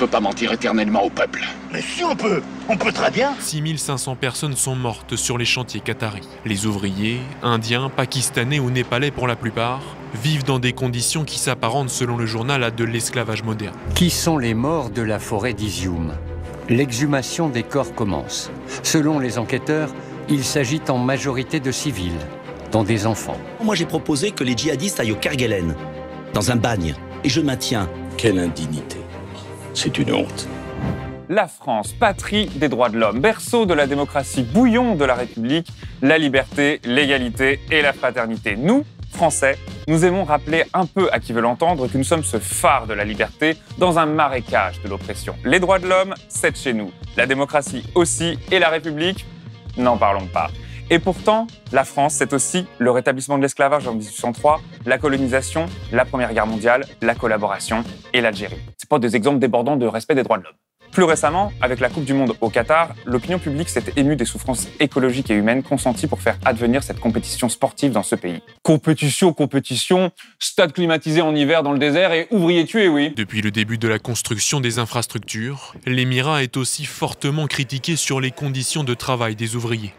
peut pas mentir éternellement au peuple. Mais si on peut, très bien. 6500 personnes sont mortes sur les chantiers qataris. Les ouvriers, indiens, pakistanais ou népalais pour la plupart, vivent dans des conditions qui s'apparentent selon le journal à de l'esclavage moderne. Qui sont les morts de la forêt d'Izium? L'exhumation des corps commence. Selon les enquêteurs, il s'agit en majorité de civils, dont des enfants. Moi j'ai proposé que les djihadistes aillent au Kerguelen, dans un bagne, et je maintiens. Quelle indignité, c'est une honte. La France, patrie des droits de l'homme, berceau de la démocratie, bouillon de la République, la liberté, l'égalité et la fraternité. Nous, Français, nous aimons rappeler un peu à qui veut l'entendre que nous sommes ce phare de la liberté dans un marécage de l'oppression. Les droits de l'homme, c'est de chez nous. La démocratie aussi, et la République, n'en parlons pas. Et pourtant, la France, c'est aussi le rétablissement de l'esclavage en 1803, la colonisation, la Première Guerre mondiale, la collaboration et l'Algérie. Ce ne sont pas des exemples débordants de respect des droits de l'homme. Plus récemment, avec la Coupe du Monde au Qatar, l'opinion publique s'est émue des souffrances écologiques et humaines consenties pour faire advenir cette compétition sportive dans ce pays. Compétition, compétition, stade climatisé en hiver dans le désert et ouvriers tués, oui. Depuis le début de la construction des infrastructures, l'émirat est aussi fortement critiqué sur les conditions de travail des ouvriers.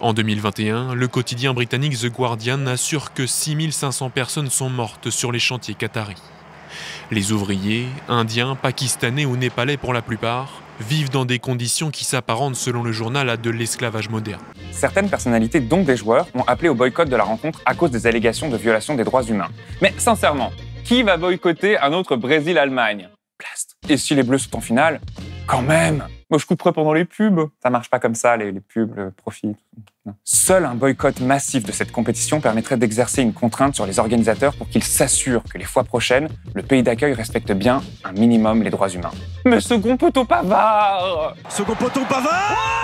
En 2021, le quotidien britannique The Guardian assure que 6500 personnes sont mortes sur les chantiers qataris. Les ouvriers, indiens, pakistanais ou népalais pour la plupart, vivent dans des conditions qui s'apparentent selon le journal à de l'esclavage moderne. Certaines personnalités, dont des joueurs, ont appelé au boycott de la rencontre à cause des allégations de violation des droits humains. Mais sincèrement, qui va boycotter un autre Brésil-Allemagne? Blast. Et si les Bleus sont en finale? Quand même! Moi, je couperais pendant les pubs. Ça marche pas comme ça, les pubs, le profit. Non. Seul un boycott massif de cette compétition permettrait d'exercer une contrainte sur les organisateurs pour qu'ils s'assurent que les fois prochaines, le pays d'accueil respecte bien un minimum les droits humains. Mais second poteau pavard! Second poteau pavard!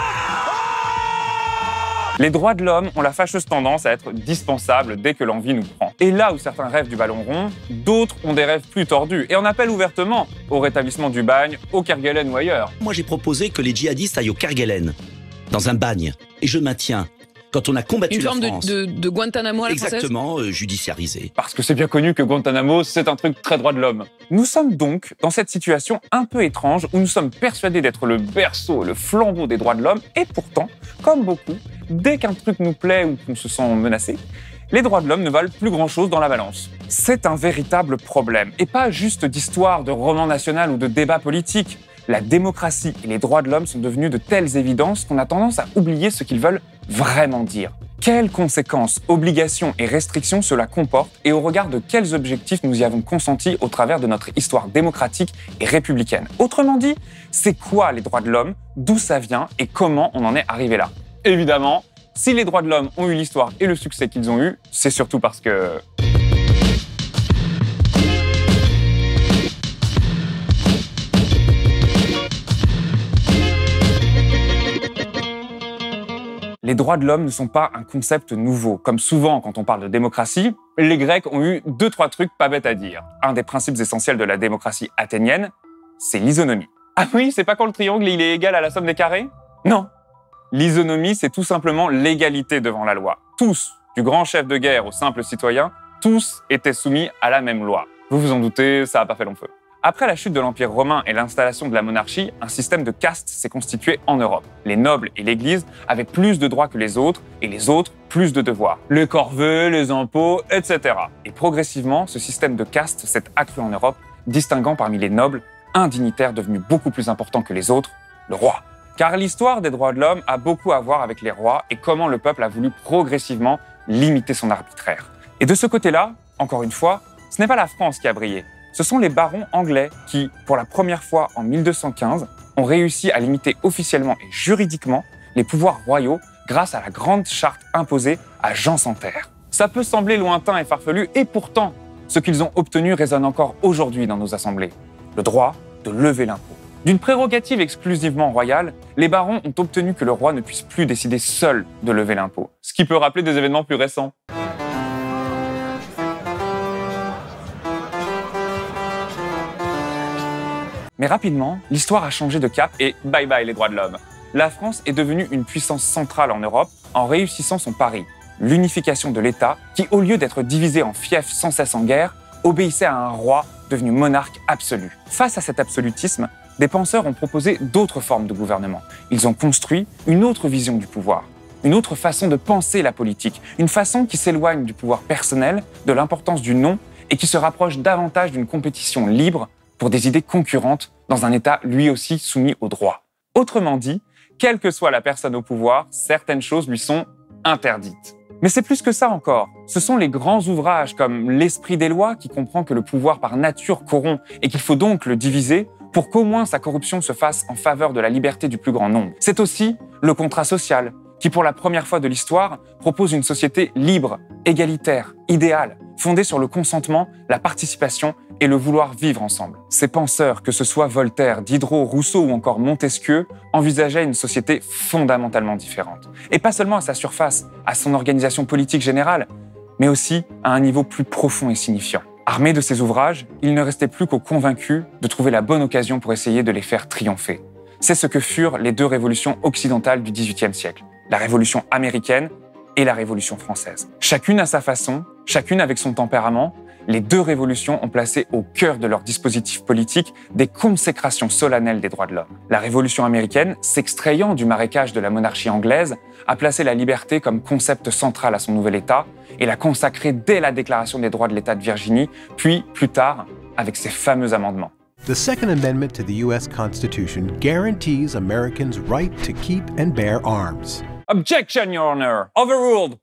Les droits de l'homme ont la fâcheuse tendance à être dispensables dès que l'envie nous prend. Et là où certains rêvent du ballon rond, d'autres ont des rêves plus tordus et en appellent ouvertement au rétablissement du bagne, au Kerguelen ou ailleurs. Moi j'ai proposé que les djihadistes aillent au Kerguelen, dans un bagne, et je maintiens. Quand on a combattu la France. Une forme de Guantanamo à la française. Exactement, judiciarisé. Parce que c'est bien connu que Guantanamo, c'est un truc très droit de l'homme. Nous sommes donc dans cette situation un peu étrange où nous sommes persuadés d'être le berceau, le flambeau des droits de l'homme. Et pourtant, comme beaucoup, dès qu'un truc nous plaît ou qu'on se sent menacé, les droits de l'homme ne valent plus grand-chose dans la balance. C'est un véritable problème. Et pas juste d'histoire, de roman national ou de débat politique. La démocratie et les droits de l'homme sont devenus de telles évidences qu'on a tendance à oublier ce qu'ils veulent vraiment dire. Quelles conséquences, obligations et restrictions cela comporte et au regard de quels objectifs nous y avons consenti au travers de notre histoire démocratique et républicaine. Autrement dit, c'est quoi les droits de l'homme, d'où ça vient et comment on en est arrivé là? Évidemment, si les droits de l'homme ont eu l'histoire et le succès qu'ils ont eu, c'est surtout parce que... Les droits de l'homme ne sont pas un concept nouveau. Comme souvent quand on parle de démocratie, les Grecs ont eu deux-trois trucs pas bêtes à dire. Un des principes essentiels de la démocratie athénienne, c'est l'isonomie. Ah oui, c'est pas quand le triangle il est égal à la somme des carrés? Non. L'isonomie, c'est tout simplement l'égalité devant la loi. Tous, du grand chef de guerre au simple citoyen, tous étaient soumis à la même loi. Vous vous en doutez, ça n'a pas fait long feu. Après la chute de l'Empire romain et l'installation de la monarchie, un système de castes s'est constitué en Europe. Les nobles et l'Église avaient plus de droits que les autres, et les autres plus de devoirs. Les corvées, les impôts, etc. Et progressivement, ce système de castes s'est accru en Europe, distinguant parmi les nobles un dignitaire devenu beaucoup plus important que les autres, le roi. Car l'histoire des droits de l'homme a beaucoup à voir avec les rois et comment le peuple a voulu progressivement limiter son arbitraire. Et de ce côté-là, encore une fois, ce n'est pas la France qui a brillé. Ce sont les barons anglais qui, pour la première fois en 1215, ont réussi à limiter officiellement et juridiquement les pouvoirs royaux grâce à la grande charte imposée à Jean sans Terre. Ça peut sembler lointain et farfelu, et pourtant, ce qu'ils ont obtenu résonne encore aujourd'hui dans nos assemblées. Le droit de lever l'impôt. D'une prérogative exclusivement royale, les barons ont obtenu que le roi ne puisse plus décider seul de lever l'impôt, ce qui peut rappeler des événements plus récents. Mais rapidement, l'histoire a changé de cap et bye bye les droits de l'homme. La France est devenue une puissance centrale en Europe en réussissant son pari, l'unification de l'État qui, au lieu d'être divisé en fiefs sans cesse en guerre, obéissait à un roi devenu monarque absolu. Face à cet absolutisme, des penseurs ont proposé d'autres formes de gouvernement. Ils ont construit une autre vision du pouvoir, une autre façon de penser la politique, une façon qui s'éloigne du pouvoir personnel, de l'importance du nom, et qui se rapproche davantage d'une compétition libre pour des idées concurrentes dans un État lui aussi soumis au droit. Autrement dit, quelle que soit la personne au pouvoir, certaines choses lui sont interdites. Mais c'est plus que ça encore. Ce sont les grands ouvrages comme L'Esprit des lois qui comprend que le pouvoir par nature corrompt et qu'il faut donc le diviser pour qu'au moins sa corruption se fasse en faveur de la liberté du plus grand nombre. C'est aussi le contrat social qui, pour la première fois de l'histoire, propose une société libre, égalitaire, idéale, fondée sur le consentement, la participation et le vouloir vivre ensemble. Ces penseurs, que ce soit Voltaire, Diderot, Rousseau ou encore Montesquieu, envisageaient une société fondamentalement différente. Et pas seulement à sa surface, à son organisation politique générale, mais aussi à un niveau plus profond et signifiant. Armés de ces ouvrages, il ne restait plus qu'aux convaincus de trouver la bonne occasion pour essayer de les faire triompher. C'est ce que furent les deux révolutions occidentales du XVIIIe siècle, la Révolution américaine et la Révolution française. Chacune à sa façon, chacune avec son tempérament, les deux révolutions ont placé au cœur de leur dispositif politique des consécrations solennelles des droits de l'homme. La Révolution américaine, s'extrayant du marécage de la monarchie anglaise, a placé la liberté comme concept central à son nouvel État et l'a consacré dès la Déclaration des droits de l'État de Virginie, puis plus tard avec ses fameux amendements. The Second Amendment to the U.S. Constitution guarantees Americans' right to keep and bear arms. Objection, Your Honor! Overruled!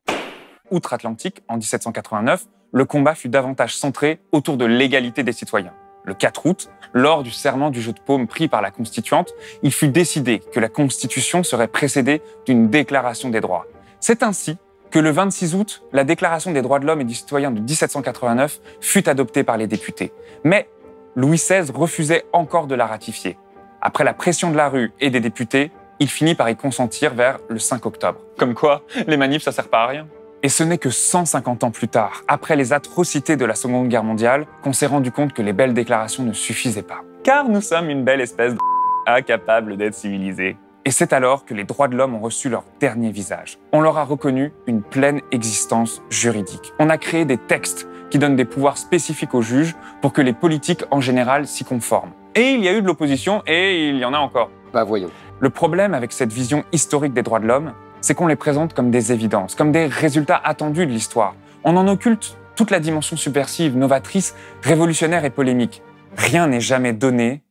Outre-Atlantique, en 1789, le combat fut davantage centré autour de l'égalité des citoyens. Le 4 août, lors du serment du jeu de paume pris par la Constituante, il fut décidé que la Constitution serait précédée d'une déclaration des droits. C'est ainsi que le 26 août, la Déclaration des droits de l'homme et du citoyen de 1789 fut adoptée par les députés. Mais Louis XVI refusait encore de la ratifier. Après la pression de la rue et des députés, il finit par y consentir vers le 5 octobre. Comme quoi, les manifs, ça sert pas à rien. Et ce n'est que 150 ans plus tard, après les atrocités de la Seconde Guerre mondiale, qu'on s'est rendu compte que les belles déclarations ne suffisaient pas. Car nous sommes une belle espèce de incapable d'être civilisée. Et c'est alors que les droits de l'homme ont reçu leur dernier visage. On leur a reconnu une pleine existence juridique. On a créé des textes qui donnent des pouvoirs spécifiques aux juges pour que les politiques en général s'y conforment. Et il y a eu de l'opposition, et il y en a encore. Bah voyons. Le problème avec cette vision historique des droits de l'homme, c'est qu'on les présente comme des évidences, comme des résultats attendus de l'histoire. On en occulte toute la dimension subversive, novatrice, révolutionnaire et polémique. Rien n'est jamais donné,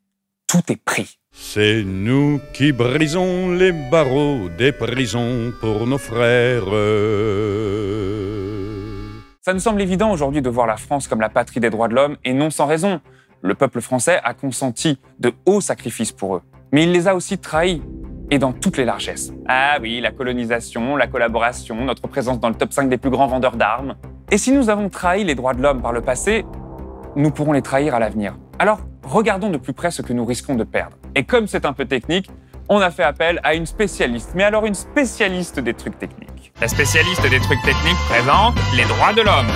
tout est pris. C'est nous qui brisons les barreaux des prisons pour nos frères. Ça nous semble évident aujourd'hui de voir la France comme la patrie des droits de l'homme, et non sans raison. Le peuple français a consenti de hauts sacrifices pour eux. Mais il les a aussi trahis, et dans toutes les largesses. Ah oui, la colonisation, la collaboration, notre présence dans le top 5 des plus grands vendeurs d'armes. Et si nous avons trahi les droits de l'homme par le passé, nous pourrons les trahir à l'avenir. Alors, regardons de plus près ce que nous risquons de perdre. Et comme c'est un peu technique, on a fait appel à une spécialiste. Mais alors une spécialiste des trucs techniques. La spécialiste des trucs techniques présente les droits de l'homme.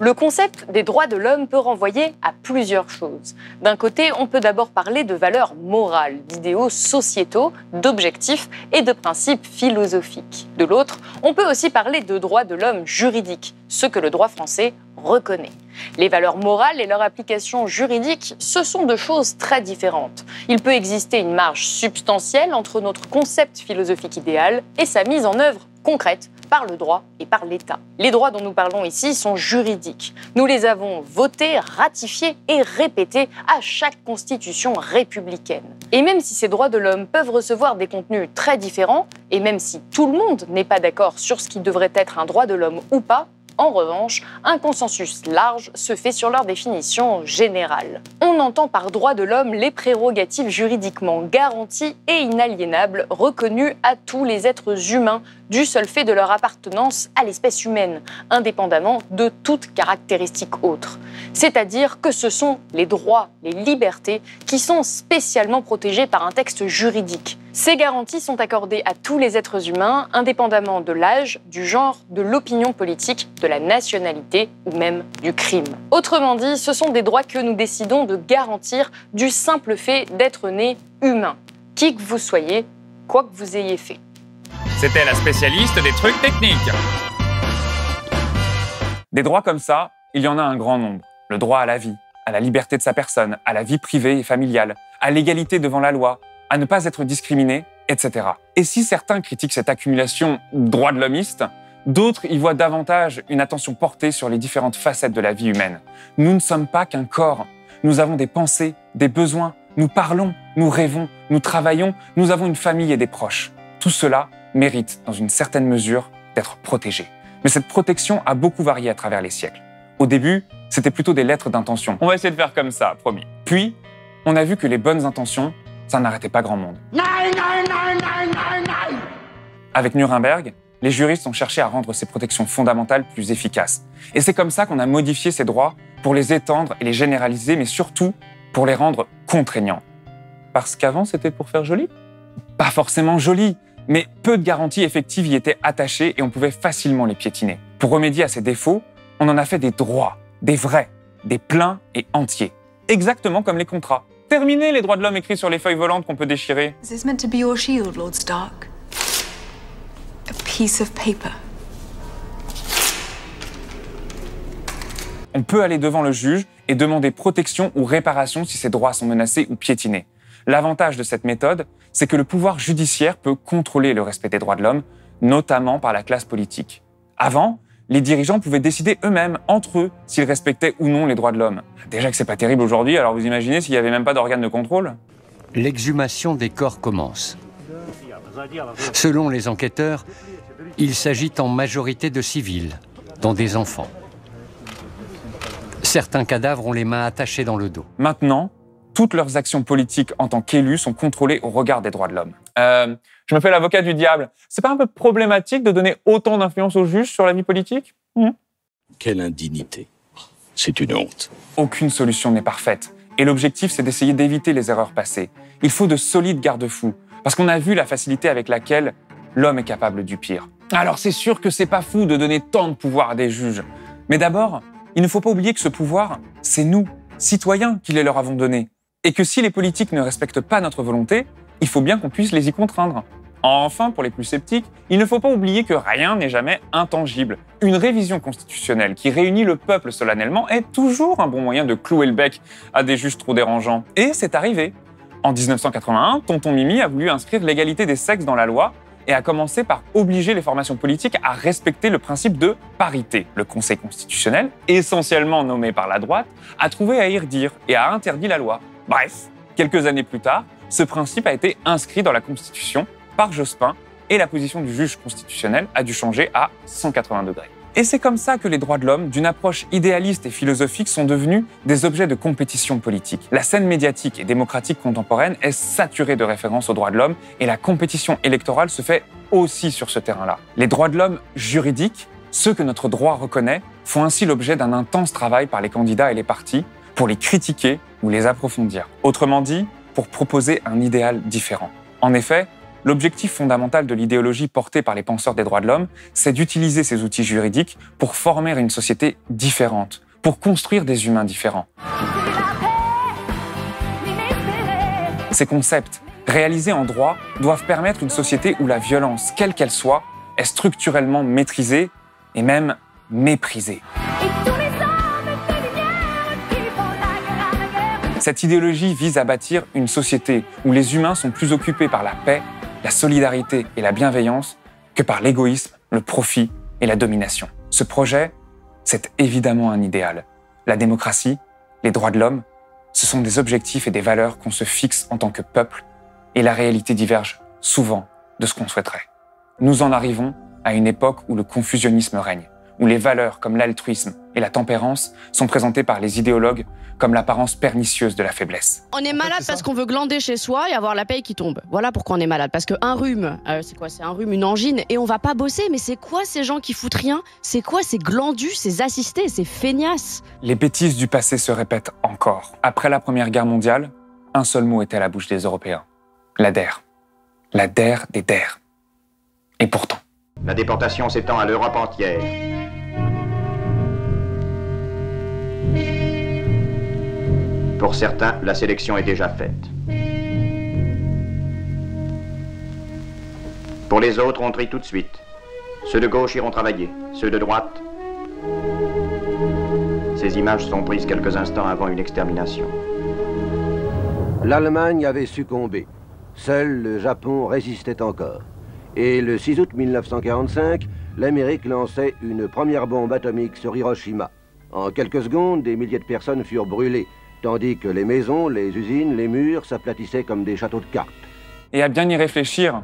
Le concept des droits de l'homme peut renvoyer à plusieurs choses. D'un côté, on peut d'abord parler de valeurs morales, d'idéaux sociétaux, d'objectifs et de principes philosophiques. De l'autre, on peut aussi parler de droits de l'homme juridiques, ce que le droit français reconnaît. Les valeurs morales et leur application juridique, ce sont deux choses très différentes. Il peut exister une marge substantielle entre notre concept philosophique idéal et sa mise en œuvre concrète par le droit et par l'État. Les droits dont nous parlons ici sont juridiques. Nous les avons votés, ratifiés et répétés à chaque constitution républicaine. Et même si ces droits de l'homme peuvent recevoir des contenus très différents, et même si tout le monde n'est pas d'accord sur ce qui devrait être un droit de l'homme ou pas, en revanche, un consensus large se fait sur leur définition générale. On entend par droit de l'homme les prérogatives juridiquement garanties et inaliénables reconnues à tous les êtres humains du seul fait de leur appartenance à l'espèce humaine, indépendamment de toute caractéristique autre. C'est-à-dire que ce sont les droits, les libertés, qui sont spécialement protégés par un texte juridique. Ces garanties sont accordées à tous les êtres humains, indépendamment de l'âge, du genre, de l'opinion politique, de la nationalité ou même du crime. Autrement dit, ce sont des droits que nous décidons de garantir du simple fait d'être né humain, qui que vous soyez, quoi que vous ayez fait. C'était la spécialiste des trucs techniques. Des droits comme ça, il y en a un grand nombre. Le droit à la vie, à la liberté de sa personne, à la vie privée et familiale, à l'égalité devant la loi, à ne pas être discriminé, etc. Et si certains critiquent cette accumulation droit de l'hommiste, d'autres y voient davantage une attention portée sur les différentes facettes de la vie humaine. Nous ne sommes pas qu'un corps. Nous avons des pensées, des besoins, nous parlons, nous rêvons, nous travaillons, nous avons une famille et des proches. Tout cela mérite, dans une certaine mesure, d'être protégé. Mais cette protection a beaucoup varié à travers les siècles. Au début, c'était plutôt des lettres d'intention. On va essayer de faire comme ça, promis. Puis, on a vu que les bonnes intentions, ça n'arrêtait pas grand monde. Avec Nuremberg, les juristes ont cherché à rendre ces protections fondamentales plus efficaces. Et c'est comme ça qu'on a modifié ces droits pour les étendre et les généraliser, mais surtout pour les rendre contraignants. Parce qu'avant, c'était pour faire joli? Pas forcément joli, mais peu de garanties effectives y étaient attachées et on pouvait facilement les piétiner. Pour remédier à ces défauts, on en a fait des droits, des vrais, des pleins et entiers. Exactement comme les contrats. Terminez les droits de l'homme écrits sur les feuilles volantes qu'on peut déchirer. Is this meant to be your shield, Lord Stark? A piece of paper. On peut aller devant le juge et demander protection ou réparation si ses droits sont menacés ou piétinés. L'avantage de cette méthode, c'est que le pouvoir judiciaire peut contrôler le respect des droits de l'homme, notamment par la classe politique. Avant, les dirigeants pouvaient décider eux-mêmes, entre eux, s'ils respectaient ou non les droits de l'homme. Déjà que c'est pas terrible aujourd'hui, alors vous imaginez s'il n'y avait même pas d'organe de contrôle? L'exhumation des corps commence. Selon les enquêteurs, il s'agit en majorité de civils, dont des enfants. Certains cadavres ont les mains attachées dans le dos. Maintenant, toutes leurs actions politiques en tant qu'élus sont contrôlées au regard des droits de l'homme. Je me fais l'avocat du diable. C'est pas un peu problématique de donner autant d'influence aux juges sur la vie politique? Quelle indignité. C'est une honte. Aucune solution n'est parfaite. Et l'objectif, c'est d'essayer d'éviter les erreurs passées. Il faut de solides garde-fous. Parce qu'on a vu la facilité avec laquelle l'homme est capable du pire. Alors c'est sûr que c'est pas fou de donner tant de pouvoir à des juges. Mais d'abord, il ne faut pas oublier que ce pouvoir, c'est nous, citoyens, qui les leur avons donnés. Et que si les politiques ne respectent pas notre volonté, il faut bien qu'on puisse les y contraindre. Enfin, pour les plus sceptiques, il ne faut pas oublier que rien n'est jamais intangible. Une révision constitutionnelle qui réunit le peuple solennellement est toujours un bon moyen de clouer le bec à des juges trop dérangeants. Et c'est arrivé. En 1981, Tonton Mimi a voulu inscrire l'égalité des sexes dans la loi, et a commencé par obliger les formations politiques à respecter le principe de parité. Le Conseil constitutionnel, essentiellement nommé par la droite, a trouvé à y redire et a interdit la loi. Bref, quelques années plus tard, ce principe a été inscrit dans la Constitution par Jospin et la position du juge constitutionnel a dû changer à 180 degrés. Et c'est comme ça que les droits de l'homme, d'une approche idéaliste et philosophique, sont devenus des objets de compétition politique. La scène médiatique et démocratique contemporaine est saturée de références aux droits de l'homme et la compétition électorale se fait aussi sur ce terrain-là. Les droits de l'homme juridiques, ceux que notre droit reconnaît, font ainsi l'objet d'un intense travail par les candidats et les partis pour les critiquer ou les approfondir. Autrement dit, pour proposer un idéal différent. En effet, l'objectif fondamental de l'idéologie portée par les penseurs des droits de l'homme, c'est d'utiliser ces outils juridiques pour former une société différente, pour construire des humains différents. Ces concepts, réalisés en droit, doivent permettre une société où la violence, quelle qu'elle soit, est structurellement maîtrisée et même méprisée. Cette idéologie vise à bâtir une société où les humains sont plus occupés par la paix, la solidarité et la bienveillance que par l'égoïsme, le profit et la domination. Ce projet, c'est évidemment un idéal. La démocratie, les droits de l'homme, ce sont des objectifs et des valeurs qu'on se fixe en tant que peuple, et la réalité diverge souvent de ce qu'on souhaiterait. Nous en arrivons à une époque où le confusionnisme règne, où les valeurs comme l'altruisme et la tempérance sont présentées par les idéologues comme l'apparence pernicieuse de la faiblesse. On est malade parce qu'on veut glander chez soi et avoir la paye qui tombe. Voilà pourquoi on est malade. Parce qu'un rhume, c'est quoi? C'est un rhume, une angine, et on va pas bosser. Mais c'est quoi ces gens qui foutent rien? C'est quoi ces glandus, ces assistés, ces feignasses? Les bêtises du passé se répètent encore. Après la Première Guerre mondiale, un seul mot était à la bouche des Européens. La DER. La DER des DER. Et pourtant. La déportation s'étend à l'Europe entière. Pour certains, la sélection est déjà faite. Pour les autres, on trie tout de suite. Ceux de gauche iront travailler, ceux de droite. Ces images sont prises quelques instants avant une extermination. L'Allemagne avait succombé. Seul le Japon résistait encore. Et le 6 août 1945, l'Amérique lançait une première bombe atomique sur Hiroshima. En quelques secondes, des milliers de personnes furent brûlées, tandis que les maisons, les usines, les murs s'aplatissaient comme des châteaux de cartes. Et à bien y réfléchir,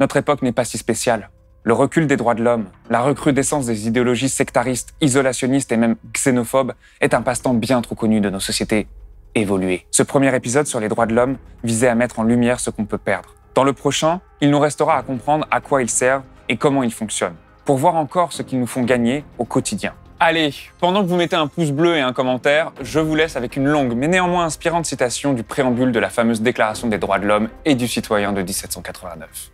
notre époque n'est pas si spéciale. Le recul des droits de l'homme, la recrudescence des idéologies sectaristes, isolationnistes et même xénophobes est un passe-temps bien trop connu de nos sociétés évoluées. Ce premier épisode sur les droits de l'homme visait à mettre en lumière ce qu'on peut perdre. Dans le prochain, il nous restera à comprendre à quoi ils servent et comment ils fonctionnent, pour voir encore ce qu'ils nous font gagner au quotidien. Allez, pendant que vous mettez un pouce bleu et un commentaire, je vous laisse avec une longue mais néanmoins inspirante citation du préambule de la fameuse Déclaration des droits de l'homme et du citoyen de 1789.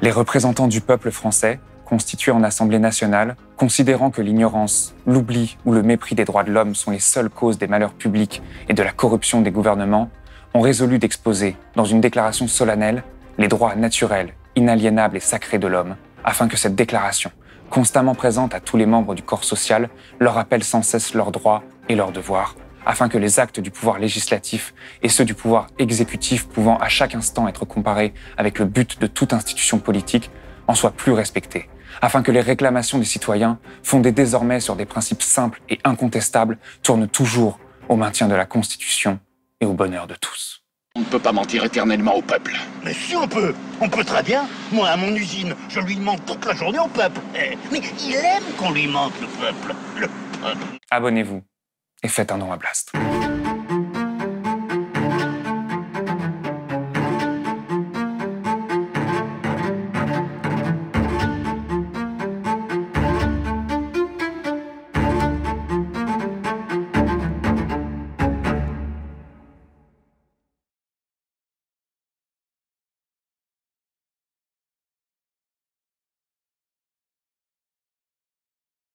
« Les représentants du peuple français, constitués en Assemblée nationale, considérant que l'ignorance, l'oubli ou le mépris des droits de l'homme sont les seules causes des malheurs publics et de la corruption des gouvernements, ont résolu d'exposer, dans une déclaration solennelle, les droits naturels, inaliénables et sacrés de l'homme, afin que cette déclaration, constamment présente à tous les membres du corps social, leur rappelle sans cesse leurs droits et leurs devoirs, afin que les actes du pouvoir législatif et ceux du pouvoir exécutif pouvant à chaque instant être comparés avec le but de toute institution politique en soient plus respectés, afin que les réclamations des citoyens, fondées désormais sur des principes simples et incontestables, tournent toujours au maintien de la Constitution et au bonheur de tous. On ne peut pas mentir éternellement au peuple. Mais si on peut très bien. Moi, à mon usine, je lui mente toute la journée au peuple. Mais il aime qu'on lui mente, le peuple. Abonnez-vous et faites un don à Blast.